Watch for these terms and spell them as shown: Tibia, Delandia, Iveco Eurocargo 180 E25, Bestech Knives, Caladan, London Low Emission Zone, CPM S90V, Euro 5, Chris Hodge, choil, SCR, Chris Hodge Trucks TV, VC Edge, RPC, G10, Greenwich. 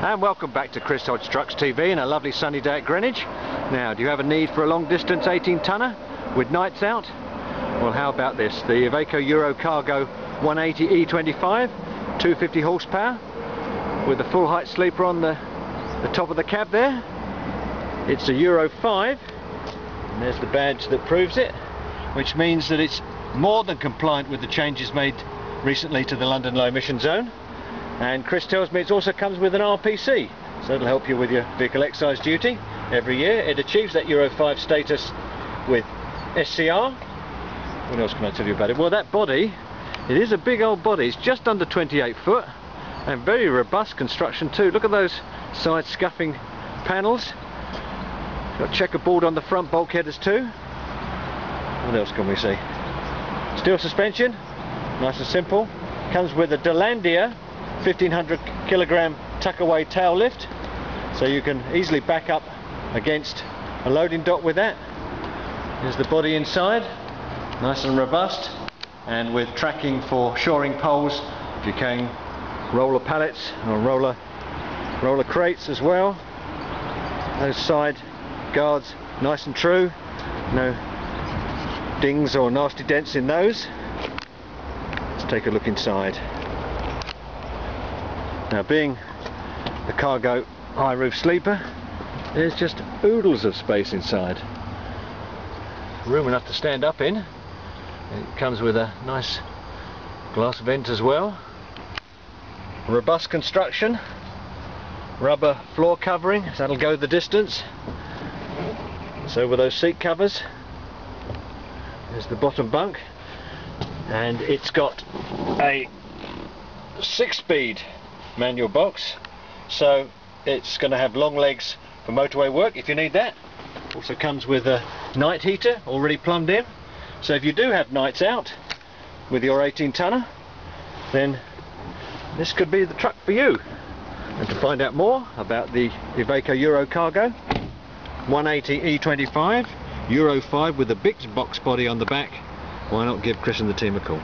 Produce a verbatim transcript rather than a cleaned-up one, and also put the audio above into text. And welcome back to Chris Hodge Trucks T V and a lovely sunny day at Greenwich. Now, do you have a need for a long distance eighteen tonner with nights out? Well, how about this? The Iveco Eurocargo one eighty E twenty-five, two hundred fifty horsepower, with a full height sleeper on the, the top of the cab there. It's a Euro five, and there's the badge that proves it, which means that it's more than compliant with the changes made recently to the London Low Emission Zone. And Chris tells me it also comes with an R P C, so it'll help you with your vehicle excise duty every year. It achieves that Euro five status with S C R. What else can I tell you about it? Well, that body, it is a big old body. It's just under twenty-eight foot and very robust construction too. Look at those side scuffing panels. Got checkerboard on the front bulkheaders too. What else can we see? Steel suspension, nice and simple. Comes with a Delandia fifteen hundred kilogram tuckaway tail lift, so you can easily back up against a loading dock with that. Here's the body inside, nice and robust, and with tracking for shoring poles if you can, roller pallets or roller roller crates as well. Those side guards nice and true, no dings or nasty dents in those. Let's take a look inside. Now, being the cargo high roof sleeper, there's just oodles of space inside. Room enough to stand up in. It comes with a nice glass vent as well. Robust construction. Rubber floor covering, so that'll go the distance. So with those seat covers. There's the bottom bunk. And it's got a six-speed manual box, so it's going to have long legs for motorway work if you need that. Also comes with a night heater already plumbed in, so if you do have nights out with your eighteen tonner, then this could be the truck for you. And to find out more about the Iveco Eurocargo one eighty E twenty-five Euro five with a big box body on the back, why not give Chris and the team a call?